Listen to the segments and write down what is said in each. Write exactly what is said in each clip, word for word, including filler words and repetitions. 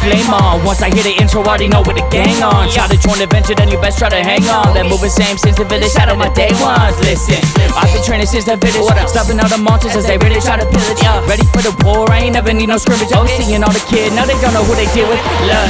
flame on. Once I hear the intro, I already know what the gang on. Try to join the venture, then you best try to hang on. That moving same since the village, shout out my day ones. Listen, I've been training since the village, stopping all the monsters as they really try to pillage. Ready for the war, I ain't never need no scrimmage. I'm seeing all the kids, now they don't know who they deal with. Look,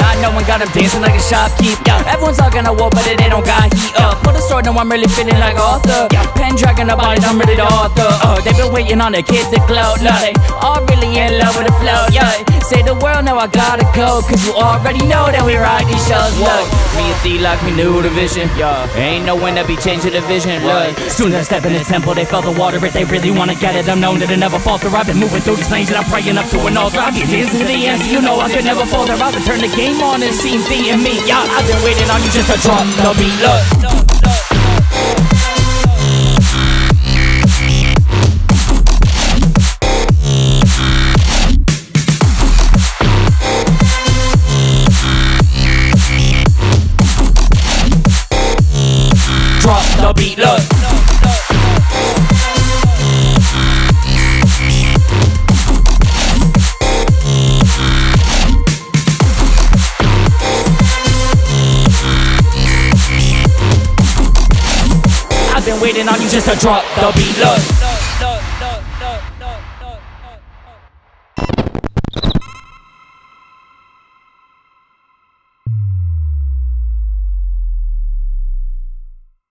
not knowing God, I'm dancing like a shopkeep. Yeah. Everyone's all gonna war, but it ain't on God, he up. Pull the sword, now I'm really feeling like Arthur. Yeah. Pen dragging about it, I'm really the author. Uh, They've been waiting on the kids to glow. No, they all really in love with the flow. Yeah. Say the world, now I gotta go. Cause you already know that we ride these shows. Look, me and Theology like we knew the vision. Yeah. Ain't no one that be changing the vision. Look, soon as I step in the temple, they feel the water. If they really wanna get it, I'm known that it never falter. I've been moving through these lanes and I'm praying up to an altar. I get into the answer, you know I could never falter. I'll return the game on and see me and me, y'all. I've been waiting on you just to drop the beat. Look, drop the beat. Look. Waiting on you just to drop the beat, look.